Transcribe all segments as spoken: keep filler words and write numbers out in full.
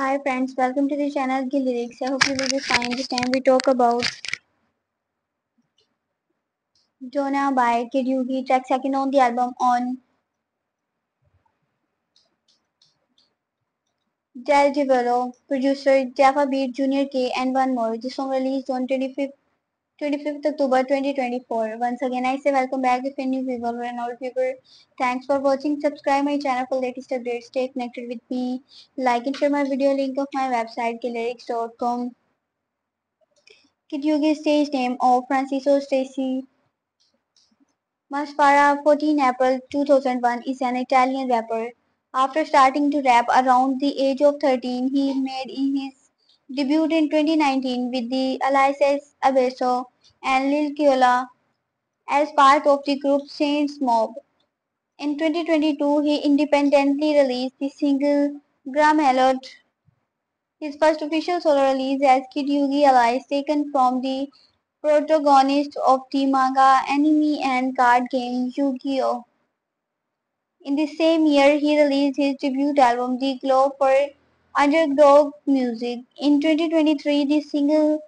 Hi friends, welcome to the channel GILL LYRICS. I hope you will be fine. This time we talk about Donna by Kid Yugi, track second on the album on Del Diavolo, producer Jeffa Beat, Junior Killa and one more. This song released on twenty-fifth October twenty twenty-four. Once again, I say welcome back if any viewer and all viewer. Thanks for watching. Subscribe my channel for latest updates. Stay connected with me. Like and share my video. Link of my website gill lyrics dot com. Kid Yugi's stage name O Francesco Stacey. Masfara, fourteenth April two thousand one, is an Italian rapper. After starting to rap around the age of thirteen, he made in his debut in twenty nineteen with the alliances Abeso and Lil Kyola as part of the group Saints Mob. In twenty twenty-two, he independently released the single Gram Halod, his first official solo release as Kid Yugi allies taken from the protagonist of the manga, anime and card game Yu-Gi-Oh. In the same year, he released his debut album The Glow for Underdog Music. In twenty twenty-three, the single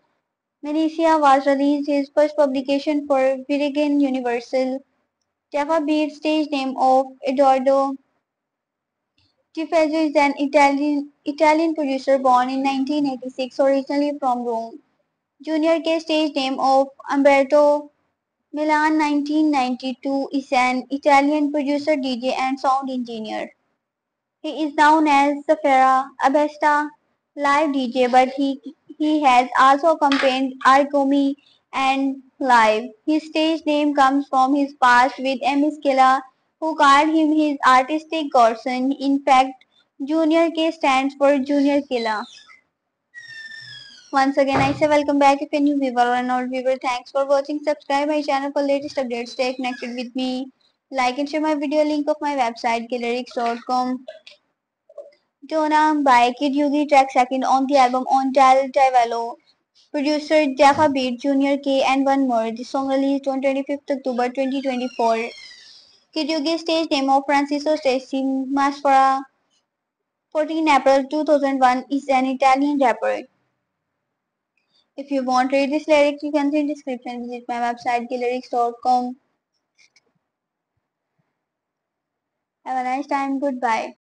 Malaysia was released, his first publication for Virgin Universal. Jeffa Beat's stage name of Edardo Teva is an Italian Italian producer born in nineteen eighty-six, originally from Rome. Junior Killa's stage name of Amberto Milan nineteen ninety-two is an Italian producer, D J and sound engineer. He is known as Zephira Abesta, live D J, but he he has also accompanied Arcomi and live. His stage name comes from his past with Miz Killa, who called him his artistic godson. In fact, Junior K stands for Junior Killa. Once again, I say welcome back if a new viewer and old viewer. Thanks for watching. Subscribe my channel for latest updates. Stay connected with me. Like and share my video. Link of my website gill lyrics dot com. Donna by Kid Yugi, track second on the album on Del Diavolo, producer Jeffa Beat, Junior K and one more. The song released on twenty-fifth October twenty twenty-four. Kid Yugi's stage name of Francesco Stacey. Masfara, fourteenth April two thousand one, is an Italian rapper. If you want to read this lyric, you can see in description. Visit my website gill lyrics dot com. Have a nice time. Goodbye.